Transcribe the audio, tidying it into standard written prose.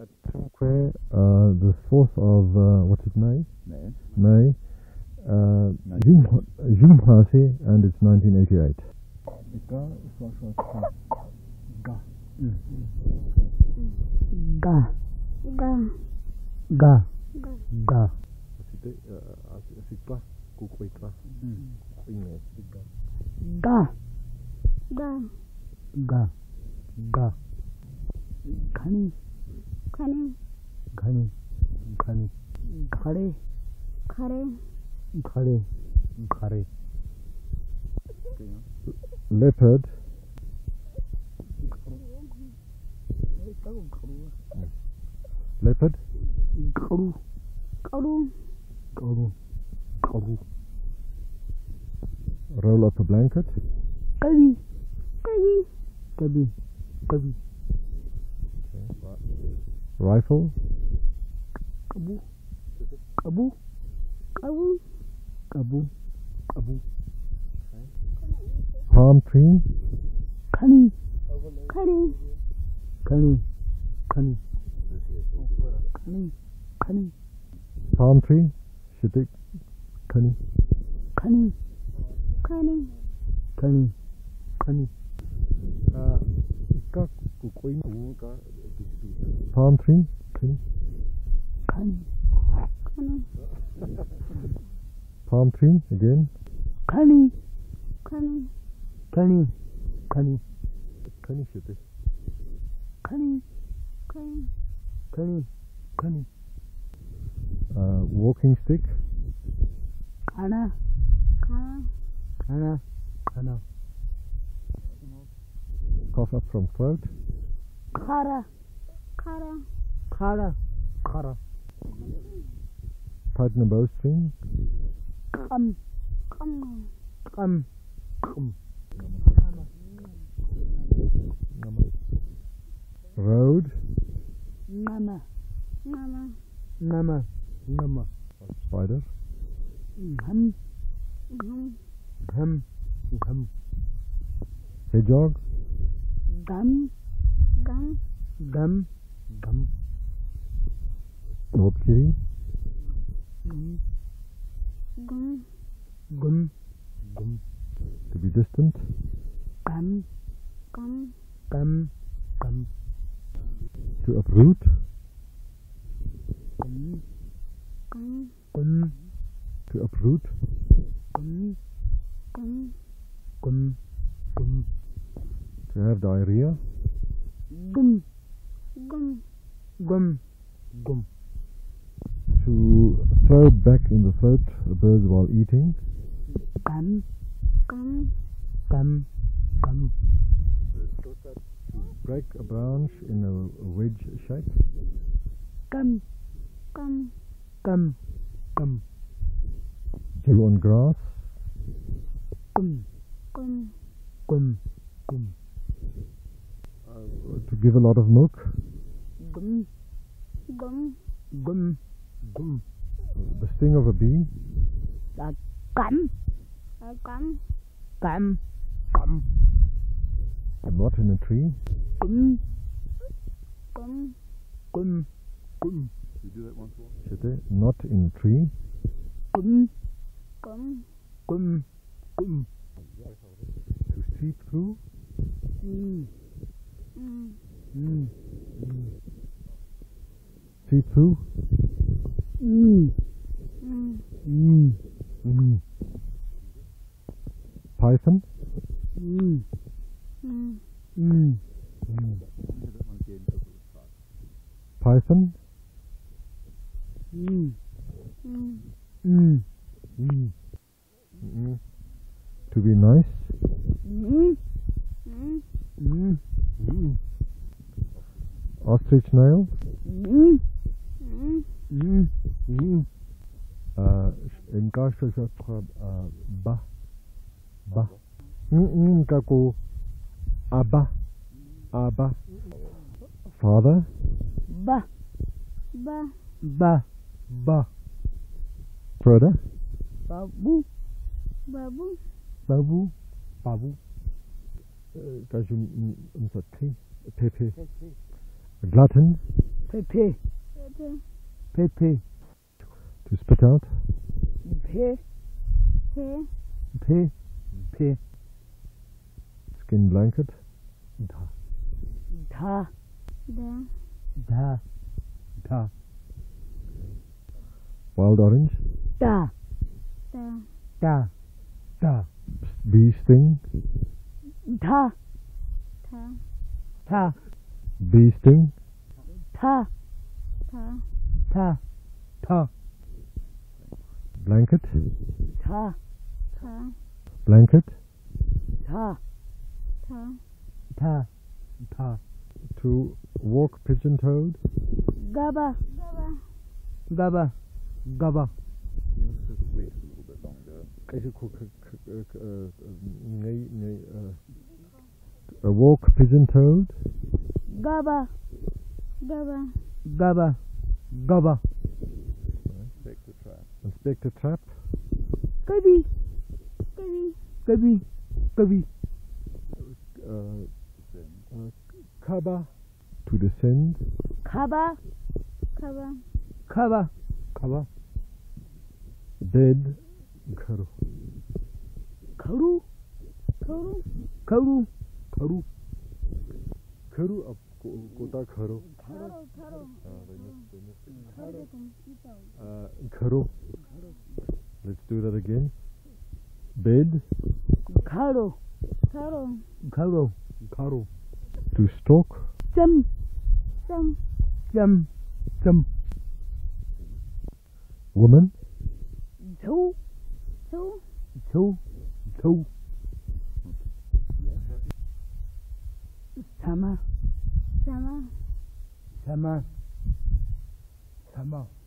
at Tunque the 4th of what is May. June passé, and it's 1988. Ga. Kare. Leopard. Leopard. Karu. Roll up a blanket. Kabi. Rifle. Kabu. Palm tree. Kani. Palm tree. Shitik. Kani. Palm tree. Kani. Palm tree again. Kani. Walking stick. Kana. Cough up from throat. Kara. Tighten the bowstring. Come. Road. Nama. Spider. Gum. Hedgehog. Gum. Robkiri. Gum. To be distant. Gum. To uproot. Gum. To uproot. Gum. To have diarrhea. Gum. To throw back in the throat a bird while eating. Gum. To break a branch in a wedge shape. Gum. Chew on grass. Gum. To give a lot of milk. Gum. The sting of a bee. Gum. A knot in a tree. Gum. You do that once more. Shete, knot in a tree. Gum. To see through. See through. Python. Python. To be nice. Ostrich nail. Aba. Father. Ba. Brother. Babu. Glutton. Pepe. Pepe. Do you spit out? P. P. P. P. Skin blanket. Da. Da. Da. Da. Da. Wild orange. Da. Da. Da. Da. Bee sting. Da. Da. Da. Bee sting. Ta. Ta. Ta. Ta. Blanket. Ta. Ta. Blanket. Ta. Ta. Ta. Ta. To walk pigeon-toed. Gaba. Gaba. Gaba. Gaba. Walk pigeon-toed. Gaba. Gaba. Gaba. Gaba. Inspect the trap. Inspect the trap. Gabi. Gabi. Gabi. Gabi. Kaba. To descend. Kaba. Kaba. Kaba. Kaba. Dead. Karu. Karu. Karu. Karu. Karu. Karu up. Kota Kharo. Kharo, Kharo. Kharo. Let's do that again. Bed. Kharo. Kharo. Kharo. Kharo. To stalk. Jump. Jump. Jump. Jump. Woman. Two. Two. Two. Two. Summer. Sama. Sama. Sama.